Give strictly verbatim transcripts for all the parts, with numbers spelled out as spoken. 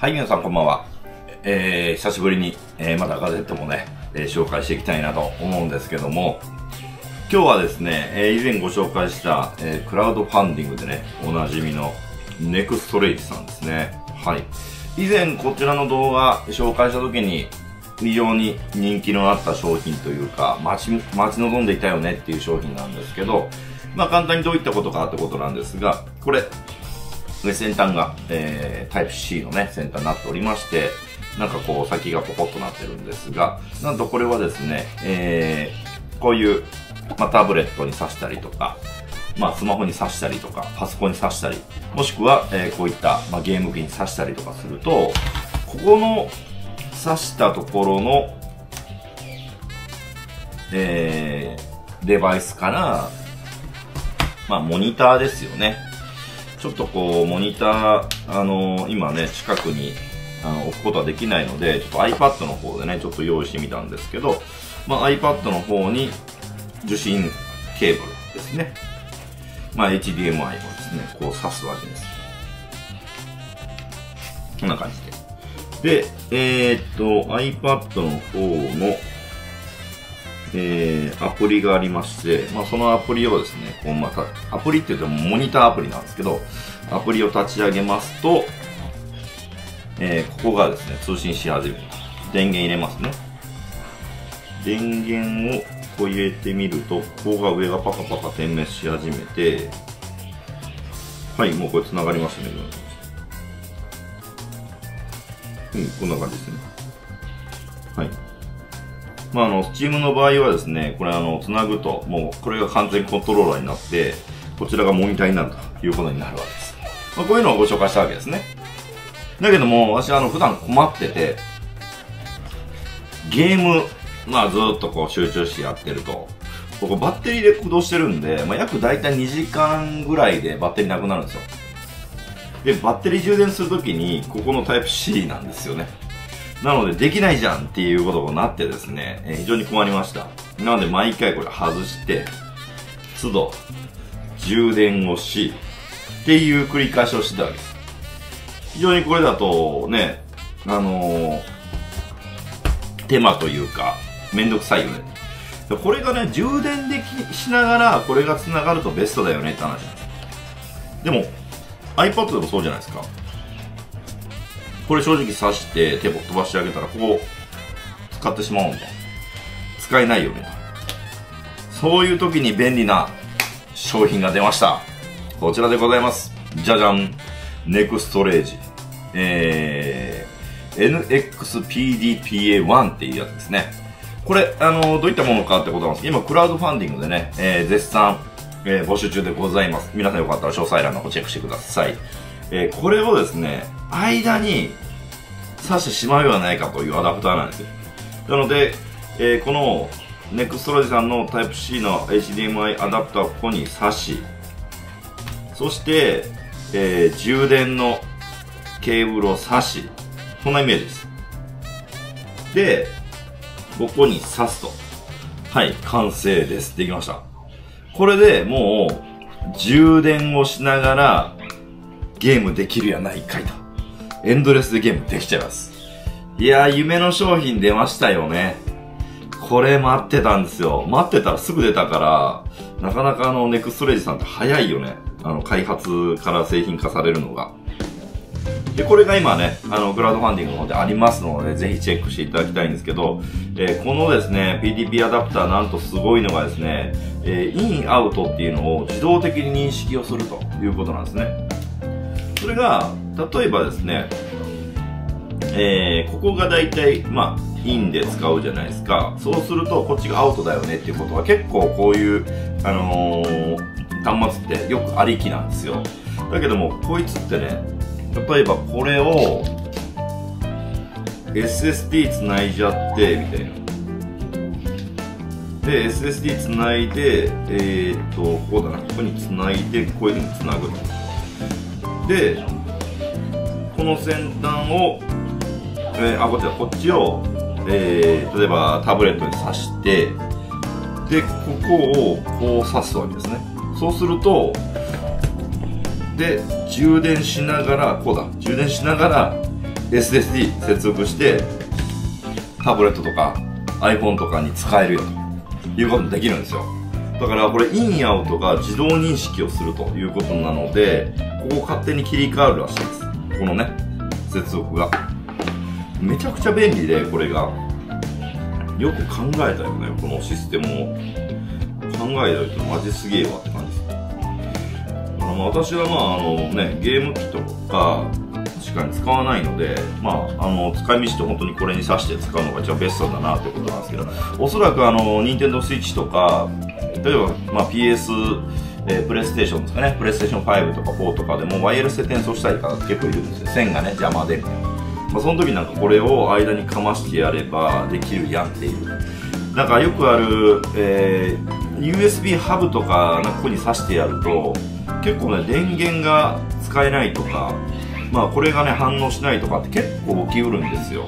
はい、皆さんこんばんは。えー、久しぶりに、えー、まだガジェットもね、えー、紹介していきたいなと思うんですけども、今日はですね、えー、以前ご紹介した、えー、クラウドファンディングでね、おなじみのエヌエックスピーディーピーエーワンさんですね。はい。以前こちらの動画紹介した時に、非常に人気のあった商品というか、待ち、待ち望んでいたよねっていう商品なんですけど、まあ簡単にどういったことかってことなんですが、これ、先端が、えー、タイプ C のね、先端になっておりまして、なんかこう先がポコッとなってるんですが、なんとこれはですね、えー、こういう、まあ、タブレットに挿したりとか、まあスマホに挿したりとか、パソコンに挿したり、もしくは、えー、こういった、まあ、ゲーム機に挿したりとかすると、ここの挿したところの、えー、デバイスから、まあモニターですよね。ちょっとこう、モニター、あのー、今ね、近くにあの置くことはできないので、ちょっと iPad の方でね、ちょっと用意してみたんですけど、まあ、iPad の方に受信ケーブルですね。まあ、エイチディーエムアイ をですね、こう挿すわけです。こんな感じで。で、えー、っと、iPad の方の、えー、アプリがありまして、まあ、そのアプリをですね、こうまた、アプリって言ってもモニターアプリなんですけど、アプリを立ち上げますと、えー、ここがですね、通信し始める。電源入れますね。電源をこう入れてみると、ここが上がパカパカ点滅し始めて、はい、もうこれ繋がりましたね。うん、こんな感じですね。はい。まあ、あの、Steam の場合はですね、これあの、繋ぐと、もう、これが完全コントローラーになって、こちらがモニターになるということになるわけです。まあ、こういうのをご紹介したわけですね。だけども、私はあの、普段困ってて、ゲーム、まあ、ずっとこう、集中してやってると、僕バッテリーで駆動してるんで、まあ、約だいたいにじかんぐらいでバッテリーなくなるんですよ。で、バッテリー充電するときに、ここのタイプ C なんですよね。なので、できないじゃんっていうことになってですね、えー、非常に困りました。なので、毎回これ外して、都度、充電をし、っていう繰り返しをしてたわけです。非常にこれだと、ね、あのー、手間というか、めんどくさいよね。これがね、充電でき、しながら、これが繋がるとベストだよねって話なんです。でも、iPad でもそうじゃないですか。これ正直挿して手を飛ばしてあげたら、ここ使ってしまうんで、使えないよね。そういう時に便利な商品が出ました。こちらでございます。じゃじゃん。ネクストレージ。えー、エヌエックスピーディーピーエーワン っていうやつですね。これ、あの、どういったものかってことなんですけど、今クラウドファンディングでね、えー、絶賛、えー、募集中でございます。皆さんよかったら詳細欄の方チェックしてください。えー、これをですね、間に挿してしまうではないかというアダプターなんですよ。なので、えー、この エヌエックスピーディーピーエーワン さんの タイプシー の エイチディーエムアイ アダプターをここに挿し、そして、えー、充電のケーブルを挿し、こんなイメージです。で、ここに挿すと。はい、完成です。できました。これでもう、充電をしながら、ゲームできるやないかいと。エンドレスでゲームできちゃいます。いやー、夢の商品出ましたよね。これ待ってたんですよ。待ってたらすぐ出たから、なかなかあの、ネクストレージさんって早いよね。あの、開発から製品化されるのが。で、これが今ね、あの、クラウドファンディングの方でありますので、ぜひチェックしていただきたいんですけど、えー、このですね、ピーディーピー アダプターなんとすごいのがですね、えー、イン、アウトっていうのを自動的に認識をするということなんですね。それが、例えばですね、えー、ここが大体、まあ、インで使うじゃないですか。そうすると、こっちがアウトだよねっていうことは、結構こういう、あのー、端末ってよくありきなんですよ。だけども、こいつってね、例えばこれを、エスエスディー 繋いじゃって、みたいな。で、エスエスディー 繋いで、えー、っと、こうだな、ここに繋いで、こういうふうに繋ぐ。で、この先端を、えー、あ、こっちだ、こっちを、えー、例えばタブレットに挿して、で、ここをこう挿すわけですね。そうすると、で、充電しながら、こうだ、充電しながら、エスエスディー 接続してタブレットとか iPhone とかに使えるよということもできるんですよ。だからこれインアウトが自動認識をするということなので、ここ勝手に切り替わるらしいです。このね接続がめちゃくちゃ便利で、これがよく考えたよね、このシステムを考えた人マジすげえわって感じです。あの私はまああのねゲーム機とか確かに使わないので、まあ、あの使い道って本当にこれに挿して使うのが一番ベストだなということなんですけど、おそらくあの任天堂スイッチとか例えば、まあ、ピーエス、えー、プレイステーションですかね、プレイステーションファイブとかフォーとかでもワイヤレスで転送したい方結構いるんですよ。線がね邪魔で、まあ、その時なんかこれを間にかましてやればできるやんっていう、なんかよくある、えー、ユーエスビー ハブとかここに挿してやると結構ね電源が使えないとか、まあこれがね反応しないとかって結構起きうるんですよ。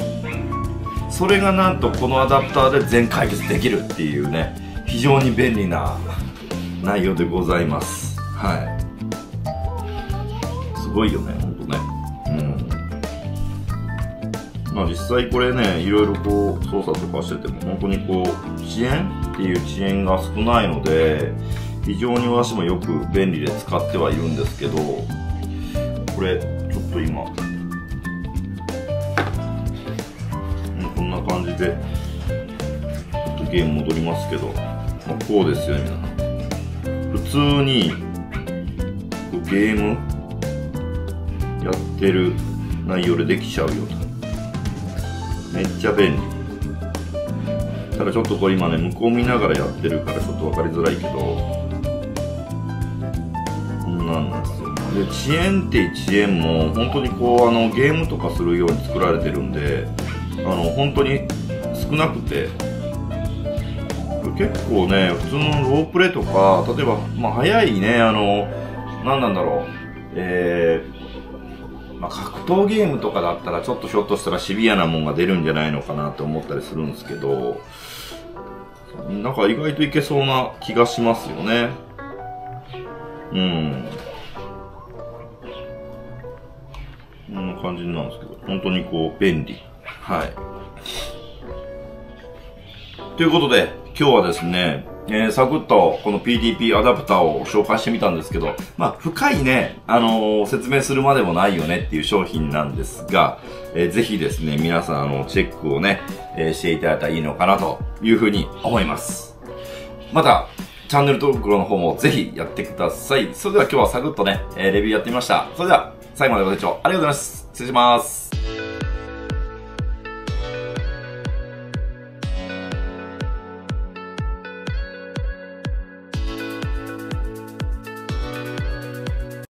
それがなんとこのアダプターで全解決できるっていうね、非常に便利な内容でございます。はい、すごいよねほんとね。うん、まあ実際これねいろいろこう操作とかしてても本当にこう遅延っていう遅延が少ないので非常に私もよく便利で使ってはいるんですけど、これちょっと今、うん、こんな感じでちょっとゲーム戻りますけど、まあ、こうですよね。普通にゲームやってる内容でできちゃうよと。めっちゃ便利。ただちょっとこれ今ね向こう見ながらやってるからちょっと分かりづらいけど、こんなんなんです。で遅延って遅延も本当にこうあのゲームとかするように作られてるんで、あの本当に少なくて、これ結構ね普通のロープレとか例えば、まあ、早いねあの何なんだろう、えーまあ、格闘ゲームとかだったらちょっとひょっとしたらシビアなもんが出るんじゃないのかなと思ったりするんですけど、なんか意外といけそうな気がしますよね。うん。こんな感じなんですけど、本当にこう便利。はい。ということで、今日はですね、えー、サクッとこの ピーディーピー アダプターを紹介してみたんですけど、まあ、深いね、あのー、説明するまでもないよねっていう商品なんですが、えー、ぜひですね、皆さん、あの、チェックをね、えー、していただいたらいいのかなというふうに思います。また、チャンネル登録の方もぜひやってください。それでは今日はサクッとね、えー、レビューやってみました。それでは、最後までご清聴ありがとうございます。失礼します。